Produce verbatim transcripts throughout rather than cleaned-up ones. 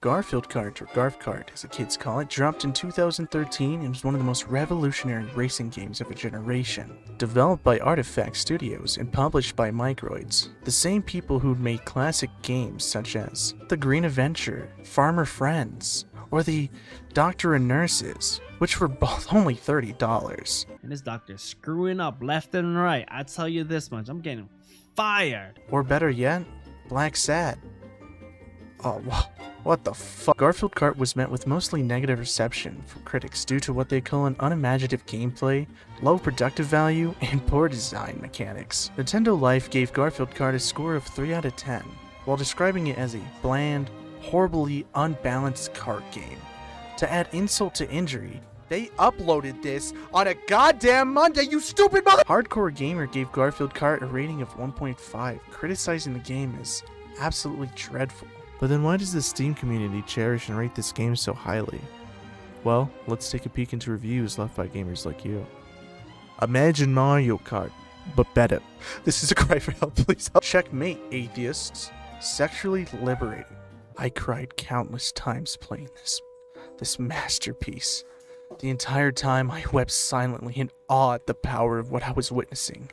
Garfield Kart, or Garf Kart as the kids call it, dropped in two thousand thirteen and was one of the most revolutionary racing games of a generation. Developed by Artifact Studios and published by Microids, the same people who'd made classic games such as The Green Adventure, Farmer Friends, or the Doctor and Nurses, which were both only thirty dollars. And this doctor's screwing up left and right, I tell you this much, I'm getting fired. Or better yet, Black Sad. Oh, wow. What the fuck? Garfield Kart was met with mostly negative reception from critics due to what they call an unimaginative gameplay, low productive value, and poor design mechanics. Nintendo Life gave Garfield Kart a score of three out of ten, while describing it as a bland, horribly unbalanced kart game. To add insult to injury, they uploaded this on a goddamn Monday, you stupid mother- Hardcore Gamer gave Garfield Kart a rating of one point five, criticizing the game as absolutely dreadful. But then why does the Steam community cherish and rate this game so highly? Well, let's take a peek into reviews left by gamers like you. Imagine Mario Kart, but better. This is a cry for help, please help. Checkmate, atheists. Sexually liberating. I cried countless times playing this, this masterpiece. The entire time I wept silently in awe at the power of what I was witnessing.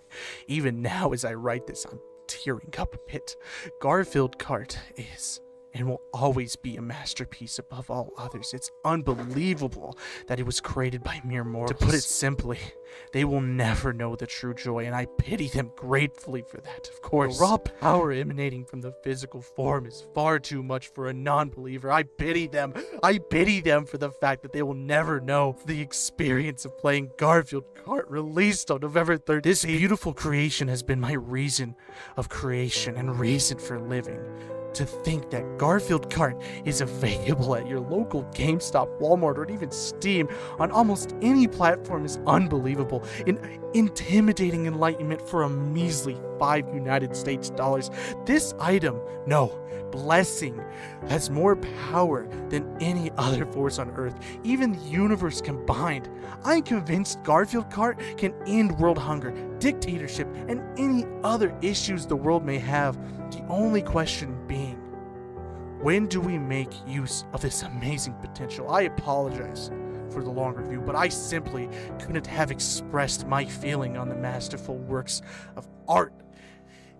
Even now as I write this, I'm tearing up a bit. Garfield Kart is... and will always be a masterpiece above all others. It's unbelievable that it was created by mere mortals. To put it simply, they will never know the true joy, and I pity them gratefully for that, of course. The raw power emanating from the physical form is far too much for a non-believer. I pity them. I pity them for the fact that they will never know the experience of playing Garfield Kart, released on November third. This beautiful creation has been my reason of creation and reason for living. To think that Garfield Kart is available at your local GameStop, Walmart, or even Steam on almost any platform is unbelievable. An intimidating enlightenment for a measly five United States dollars. This item, no, blessing, has more power than any other force on Earth, even the universe combined. I'm convinced Garfield Kart can end world hunger, dictatorship, and any other issues the world may have. The only question being, when do we make use of this amazing potential? I apologize for the long review, but I simply couldn't have expressed my feeling on the masterful works of art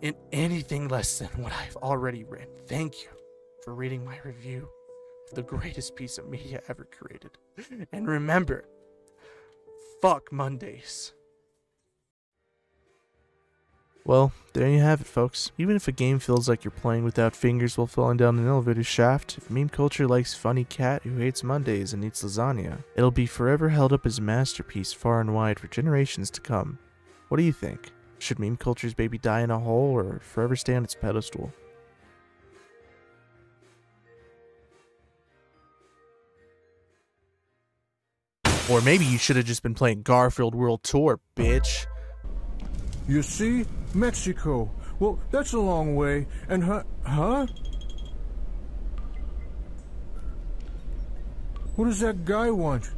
in anything less than what I've already written. Thank you for reading my review of the greatest piece of media ever created. And remember, fuck Mondays. Well, there you have it, folks. Even if a game feels like you're playing without fingers while falling down an elevator shaft, if meme culture likes funny cat who hates Mondays and eats lasagna, it'll be forever held up as a masterpiece far and wide for generations to come. What do you think? Should meme culture's baby die in a hole or forever stay on its pedestal? Or maybe you should have just been playing Garfield World Tour, bitch. You see? Mexico. Well, that's a long way. And huh? Huh? What does that guy want?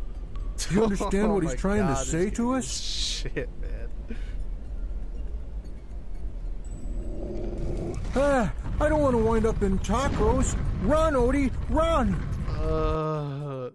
Do you understand oh what he's trying God, to say to us? Shit, man. Ah, I don't want to wind up in tacos. Run, Odie, run! Uh...